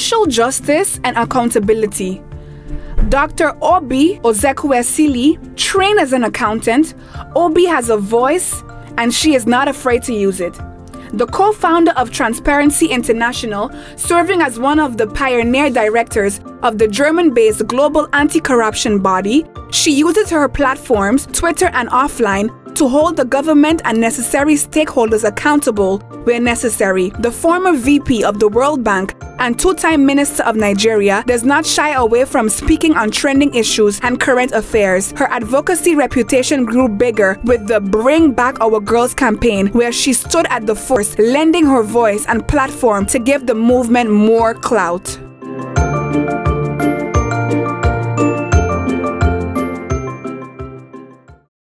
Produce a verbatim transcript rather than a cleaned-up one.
social justice and accountability. Doctor Obi Ezekwesili, trained as an accountant, Obi has a voice and she is not afraid to use it. The co-founder of Transparency International, serving as one of the pioneer directors of the German-based global anti-corruption body, she uses her platforms, Twitter and offline, to hold the government and necessary stakeholders accountable where necessary. The former V P of the World Bank and two-time Minister of Nigeria does not shy away from speaking on trending issues and current affairs. Her advocacy reputation grew bigger with the Bring Back Our Girls campaign, where she stood at the forefront, lending her voice and platform to give the movement more clout.